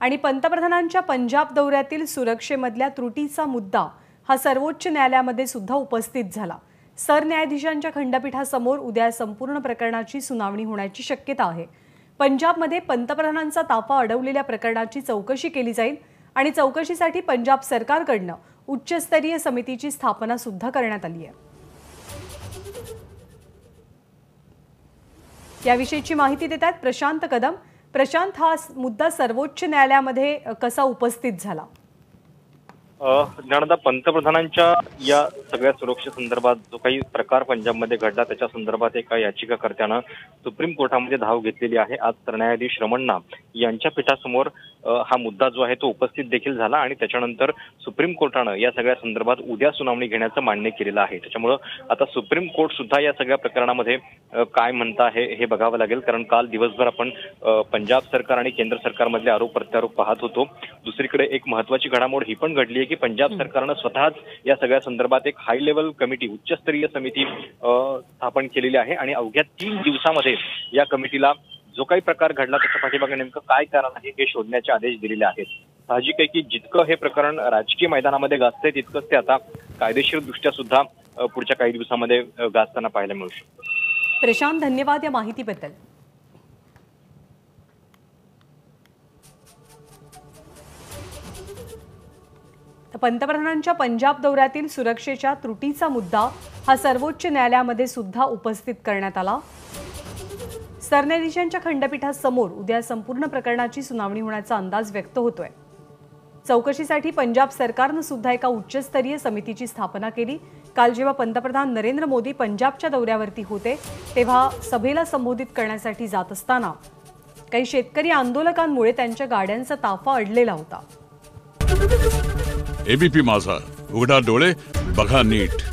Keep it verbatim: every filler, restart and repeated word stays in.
आणि पंतप्रधानांच्या पंजाब दौऱ्यातील सुरक्षेमधल्या त्रुटीचा मुद्दा हा सर्वोच्च न्यायालयामध्ये सुद्धा उपस्थित झाला। सरन्यायाधीशांच्या खंडपीठासमोर उद्या संपूर्ण प्रकरणाची सुनावणी होण्याची शक्यता आहे। पंजाबमध्ये पंतप्रधानांचा ताफा अडवलेल्या प्रकरणाची चौकशी केली जाईल आणि चौकशीसाठी पंजाब सरकारकडून उच्चस्तरीय समितीची स्थापना सुद्धा करण्यात आली आहे। याविषयीची माहिती देतात प्रशांत कदम। प्रशांत, हा मुद्दा सर्वोच्च न्यायालयामध्ये कसा उपस्थित झाला? ज्ञानदा, पंतप्रधानांच्या या सगळ्या सुरक्षे संदर्भात जो काही प्रकार पंजाबमध्ये घडला त्याच्या संदर्भात एका याचिकाकर्त्यानं सुप्रीम कोर्टामध्ये धाव घेतलेली आहे। आज सरन्यायाधीश रमणा यांच्या पीठासमोर हा मुद्दा जो आहे तो उपस्थित देखील झाला आणि त्याच्यानंतर सुप्रीम कोर्टानं या सगळ्या संदर्भात उद्या सुनावणी घेण्याचं मान्य केलेलं आहे। त्याच्यामुळे आता सुप्रीम कोर्ट सुद्धा या सगळ्या प्रकरणामध्ये काय म्हणतं आहे हे बघावं लागेल, कारण काल दिवसभर आपण पंजाब सरकार आणि केंद्र सरकारमधले आरोप प्रत्यारोप पाहत होतो। दुसरीकडे एक महत्त्वाची घडामोड ही पण घडली आहे की पंजाब सरकारनं स्वतःच या सगळ्या संदर्भात एक हाय लेवल कमिटी, उच्चस्तरीय समिती स्थापन केलेली आहे आणि अवघ्या तीन दिवसामध्ये या कमिटीला जो काही प्रकार घडला त्याच्या पाठीमागे नेमकं काय कारण आहे हे शोधण्याचे आदेश दिलेले आहेत। साहजिक आहे की जितकं हे प्रकरण राजकीय मैदानामध्ये गाजतंय तितकंच ते आता कायदेशीर दृष्ट्या सुद्धा पुढच्या काही दिवसांमध्ये गाजताना पाहायला मिळू शकतं। प्रशांत, धन्यवाद या माहितीबद्दल। पंतप्रधानांच्या पंजाब दौऱ्यातील सुरक्षेच्या त्रुटीचा मुद्दा हा सर्वोच्च न्यायालयामध्ये सुद्धा उपस्थित करण्यात आला। सरन्यायाधीशांच्या खंडपीठासमोर उद्या संपूर्ण प्रकरणाची सुनावणी होण्याचा अंदाज व्यक्त होतोय। चौकशीसाठी पंजाब सरकारनं सुद्धा एका उच्चस्तरीय समितीची स्थापना केली। काल जेव्हा पंतप्रधान नरेंद्र मोदी पंजाबच्या दौऱ्यावरती होते तेव्हा सभेला संबोधित करण्यासाठी जात असताना काही शेतकरी आंदोलकांमुळे त्यांच्या गाड्यांचा ताफा अडलेला होता। एबीपी माझा, उघडा डोळे, बघा नीट।